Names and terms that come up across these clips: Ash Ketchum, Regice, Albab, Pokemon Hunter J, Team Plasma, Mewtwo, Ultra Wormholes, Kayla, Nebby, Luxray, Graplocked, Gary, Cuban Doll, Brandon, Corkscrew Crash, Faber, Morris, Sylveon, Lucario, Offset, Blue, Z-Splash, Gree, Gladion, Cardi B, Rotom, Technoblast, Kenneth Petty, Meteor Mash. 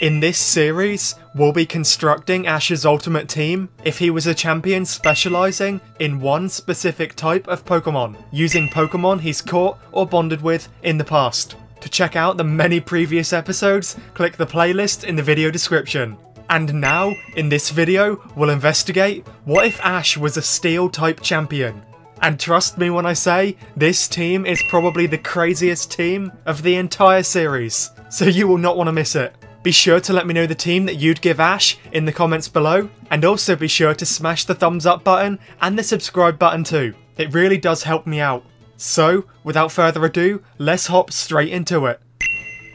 In this series, we'll be constructing Ash's ultimate team if he was a champion specialising in one specific type of Pokemon, using Pokemon he's caught or bonded with in the past. To check out the many previous episodes, click the playlist in the video description. And now, in this video, we'll investigate what if Ash was a Steel type champion. And trust me when I say, this team is probably the craziest team of the entire series, so you will not want to miss it. Be sure to let me know the team that you'd give Ash in the comments below, and also be sure to smash the thumbs up button and the subscribe button too. It really does help me out. So, without further ado, let's hop straight into it.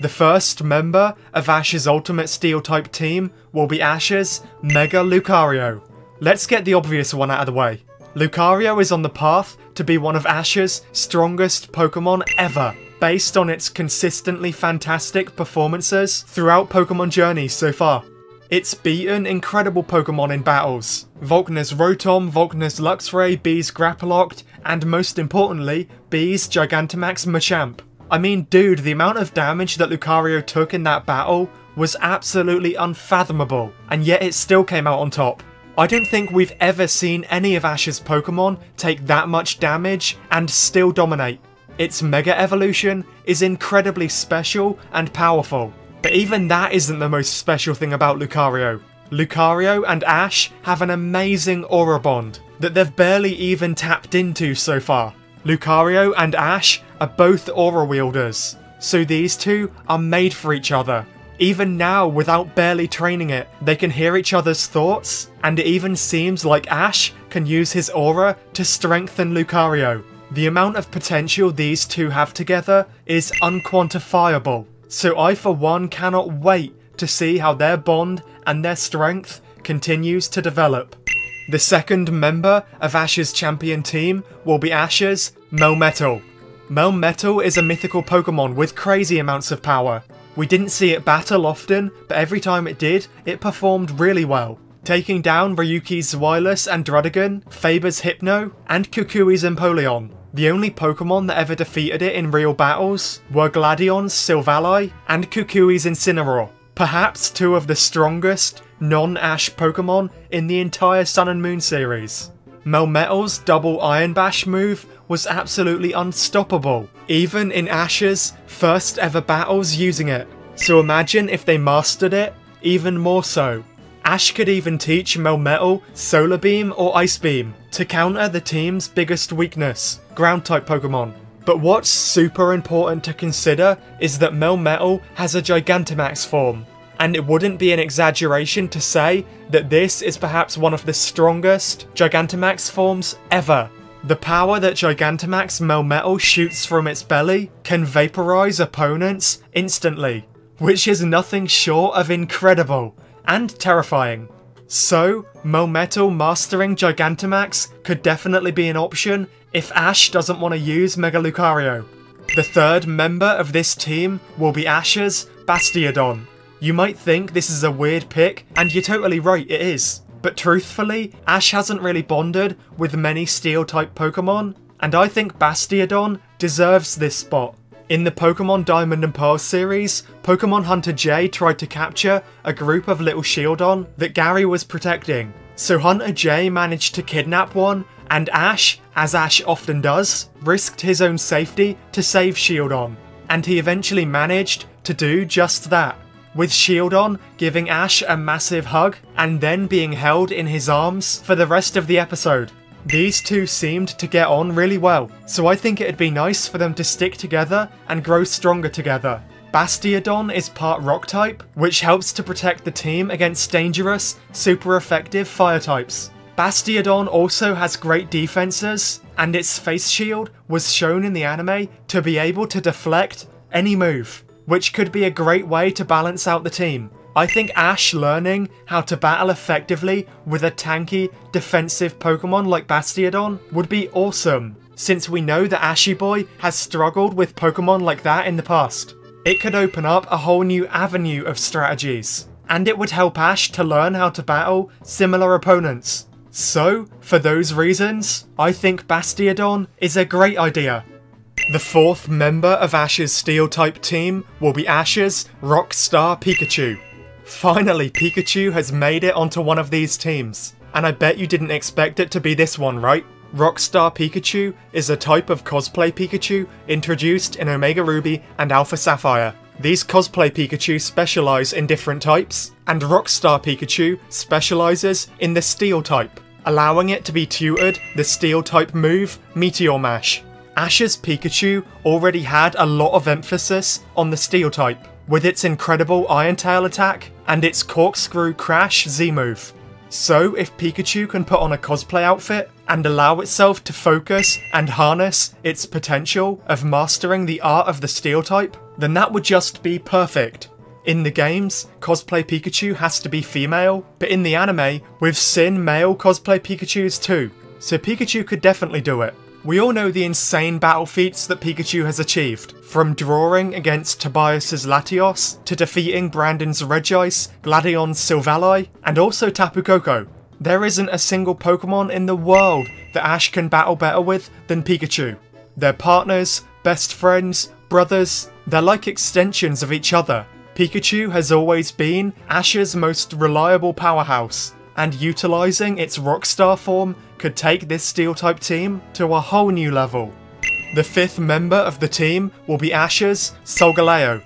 The first member of Ash's Ultimate Steel-type team will be Ash's Mega Lucario. Let's get the obvious one out of the way. Lucario is on the path to be one of Ash's strongest Pokemon ever, based on its consistently fantastic performances throughout Pokemon Journeys so far. It's beaten incredible Pokemon in battles. Volkner's Rotom, Volkner's Luxray, Bea's Graplocked, and most importantly, Bea's Gigantamax Machamp. I mean, dude, the amount of damage that Lucario took in that battle was absolutely unfathomable, and yet it still came out on top. I don't think we've ever seen any of Ash's Pokemon take that much damage and still dominate. Its Mega Evolution is incredibly special and powerful, but even that isn't the most special thing about Lucario. Lucario and Ash have an amazing aura bond that they've barely even tapped into so far. Lucario and Ash are both aura wielders, so these two are made for each other. Even now, without barely training it, they can hear each other's thoughts, and it even seems like Ash can use his aura to strengthen Lucario. The amount of potential these two have together is unquantifiable, so I for one cannot wait to see how their bond and their strength continues to develop. The second member of Ash's champion team will be Ash's Melmetal. Melmetal is a mythical Pokemon with crazy amounts of power. We didn't see it battle often, but every time it did, it performed really well, taking down Ryuki's Zweilous and Drudigon, Faber's Hypno, and Kukui's Empoleon. The only Pokemon that ever defeated it in real battles were Gladion's Sylveon and Kukui's Incineroar, perhaps two of the strongest non-Ash Pokemon in the entire Sun and Moon series. Melmetal's double Iron Bash move was absolutely unstoppable, even in Ash's first ever battles using it, so imagine if they mastered it even more so. Ash could even teach Melmetal Solar Beam or Ice Beam to counter the team's biggest weakness, ground-type Pokemon. But what's super important to consider is that Melmetal has a Gigantamax form, and it wouldn't be an exaggeration to say that this is perhaps one of the strongest Gigantamax forms ever. The power that Gigantamax Melmetal shoots from its belly can vaporize opponents instantly, which is nothing short of incredible and terrifying. So, Melmetal mastering Gigantamax could definitely be an option if Ash doesn't want to use Mega Lucario. The third member of this team will be Ash's Bastiodon. You might think this is a weird pick, and you're totally right, it is. But truthfully, Ash hasn't really bonded with many Steel-type Pokemon, and I think Bastiodon deserves this spot. In the Pokemon Diamond and Pearl series, Pokemon Hunter J tried to capture a group of little Shieldon that Gary was protecting. So Hunter J managed to kidnap one, and Ash, as Ash often does, risked his own safety to save Shieldon. And he eventually managed to do just that, with Shieldon giving Ash a massive hug and then being held in his arms for the rest of the episode. These two seemed to get on really well, so I think it'd be nice for them to stick together and grow stronger together. Bastiodon is part rock type, which helps to protect the team against dangerous, super effective fire types. Bastiodon also has great defenses, and its face shield was shown in the anime to be able to deflect any move, which could be a great way to balance out the team. I think Ash learning how to battle effectively with a tanky, defensive Pokemon like Bastiodon would be awesome, since we know that Ashy Boy has struggled with Pokemon like that in the past. It could open up a whole new avenue of strategies, and it would help Ash to learn how to battle similar opponents. So, for those reasons, I think Bastiodon is a great idea. The fourth member of Ash's Steel-type team will be Ash's Rockstar Pikachu. Finally, Pikachu has made it onto one of these teams. And I bet you didn't expect it to be this one, right? Rockstar Pikachu is a type of cosplay Pikachu introduced in Omega Ruby and Alpha Sapphire. These cosplay Pikachu specialise in different types, and Rockstar Pikachu specialises in the Steel type, allowing it to be tutored the Steel type move, Meteor Mash. Ash's Pikachu already had a lot of emphasis on the Steel type, with its incredible Iron Tail attack and its Corkscrew Crash Z-move. So if Pikachu can put on a cosplay outfit and allow itself to focus and harness its potential of mastering the art of the Steel type, then that would just be perfect. In the games, cosplay Pikachu has to be female, but in the anime, we've seen male cosplay Pikachus too, so Pikachu could definitely do it. We all know the insane battle feats that Pikachu has achieved, from drawing against Tobias' Latios, to defeating Brandon's Regice, Gladion's Sylveon, and also Tapu Koko. There isn't a single Pokemon in the world that Ash can battle better with than Pikachu. They're partners, best friends, brothers, they're like extensions of each other. Pikachu has always been Ash's most reliable powerhouse, and utilising its Rockstar form could take this Steel-type team to a whole new level. The fifth member of the team will be Ash's Solgaleo.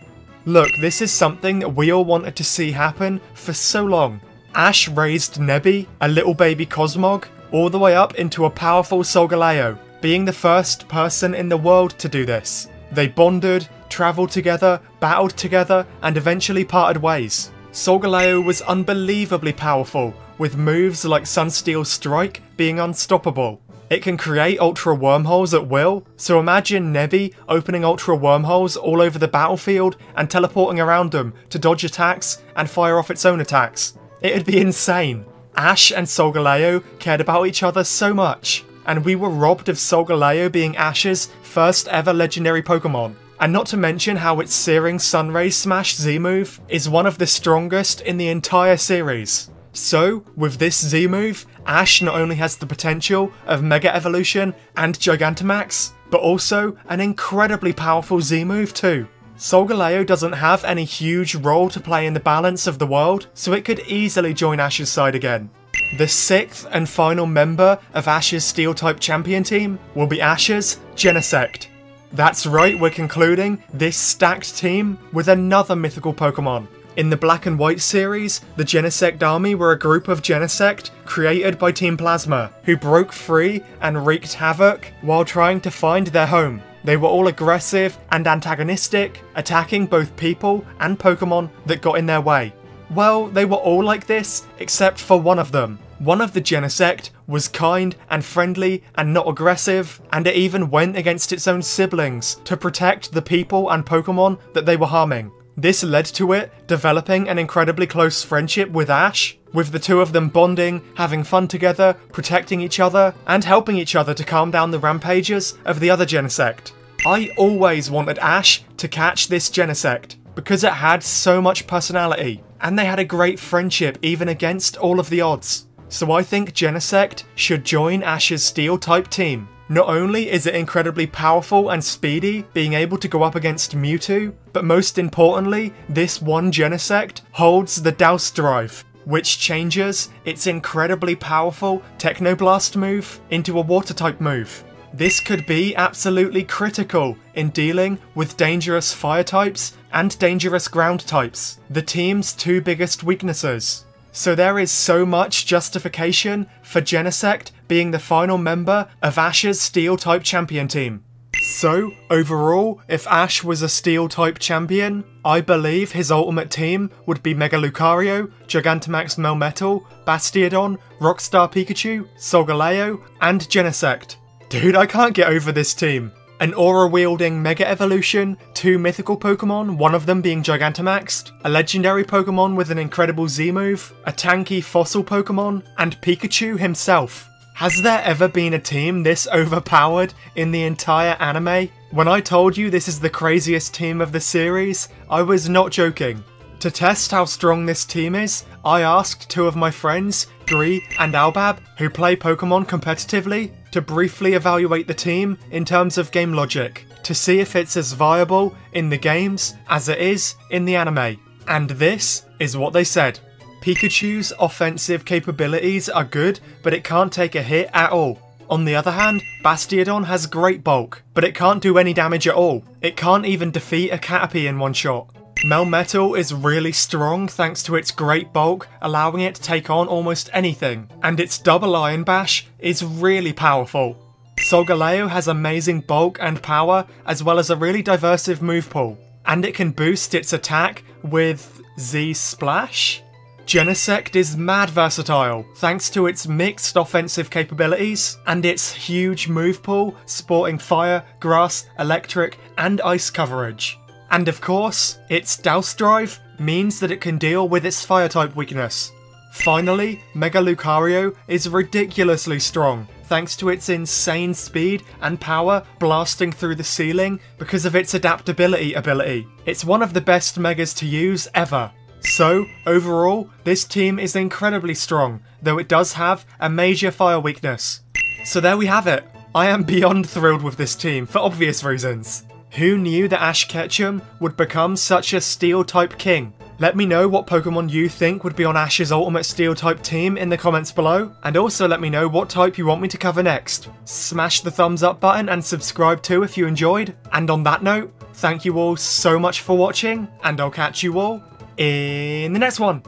Look, this is something that we all wanted to see happen for so long. Ash raised Nebby, a little baby Cosmog, all the way up into a powerful Solgaleo, being the first person in the world to do this. They bonded, travelled together, battled together, and eventually parted ways. Solgaleo was unbelievably powerful, with moves like Sunsteel Strike being unstoppable. It can create Ultra Wormholes at will, so imagine Nebby opening Ultra Wormholes all over the battlefield and teleporting around them to dodge attacks and fire off its own attacks. It'd be insane. Ash and Solgaleo cared about each other so much, and we were robbed of Solgaleo being Ash's first ever legendary Pokemon. And not to mention how its Searing Sunray Smash Z-move is one of the strongest in the entire series. So, with this Z-move, Ash not only has the potential of Mega Evolution and Gigantamax, but also an incredibly powerful Z-move too. Solgaleo doesn't have any huge role to play in the balance of the world, so it could easily join Ash's side again. The sixth and final member of Ash's Steel-type champion team will be Ash's Genesect. That's right, we're concluding this stacked team with another mythical Pokemon. In the Black and White series, the Genesect Army were a group of Genesect created by Team Plasma, who broke free and wreaked havoc while trying to find their home. They were all aggressive and antagonistic, attacking both people and Pokemon that got in their way. Well, they were all like this, except for one of them. One of the Genesect was kind and friendly and not aggressive, and it even went against its own siblings to protect the people and Pokemon that they were harming. This led to it developing an incredibly close friendship with Ash, with the two of them bonding, having fun together, protecting each other, and helping each other to calm down the rampages of the other Genesect. I always wanted Ash to catch this Genesect, because it had so much personality, and they had a great friendship even against all of the odds. So I think Genesect should join Ash's Steel-type team. Not only is it incredibly powerful and speedy, being able to go up against Mewtwo, but most importantly, this one Genesect holds the Douse Drive, which changes its incredibly powerful Technoblast move into a Water-type move. This could be absolutely critical in dealing with dangerous Fire types and dangerous Ground types, the team's two biggest weaknesses. So there is so much justification for Genesect being the final member of Ash's Steel-type champion team. So, overall, if Ash was a Steel-type champion, I believe his ultimate team would be Mega Lucario, Gigantamax Melmetal, Bastiodon, Rockstar Pikachu, Solgaleo, and Genesect. Dude, I can't get over this team. An aura-wielding Mega Evolution, two mythical Pokemon, one of them being Gigantamaxed, a legendary Pokemon with an incredible Z-move, a tanky fossil Pokemon, and Pikachu himself. Has there ever been a team this overpowered in the entire anime? When I told you this is the craziest team of the series, I was not joking. To test how strong this team is, I asked two of my friends, Gree and Albab, who play Pokemon competitively, to briefly evaluate the team in terms of game logic, to see if it's as viable in the games as it is in the anime. And this is what they said. Pikachu's offensive capabilities are good, but it can't take a hit at all. On the other hand, Bastiodon has great bulk, but it can't do any damage at all. It can't even defeat a Caterpie in one shot. Melmetal is really strong thanks to its great bulk, allowing it to take on almost anything. And its double Iron Bash is really powerful. Solgaleo has amazing bulk and power, as well as a really diverse move pool. And it can boost its attack with Z-Splash? Genesect is mad versatile, thanks to its mixed offensive capabilities and its huge move pool sporting fire, grass, electric and ice coverage. And of course, its Douse Drive means that it can deal with its fire-type weakness. Finally, Mega Lucario is ridiculously strong, thanks to its insane speed and power blasting through the ceiling because of its adaptability ability. It's one of the best Megas to use ever. So, overall, this team is incredibly strong, though it does have a major fire weakness. So there we have it. I am beyond thrilled with this team, for obvious reasons. Who knew that Ash Ketchum would become such a Steel-type king? Let me know what Pokemon you think would be on Ash's ultimate Steel-type team in the comments below, and also let me know what type you want me to cover next. Smash the thumbs up button and subscribe too if you enjoyed. And on that note, thank you all so much for watching, and I'll catch you all in the next one.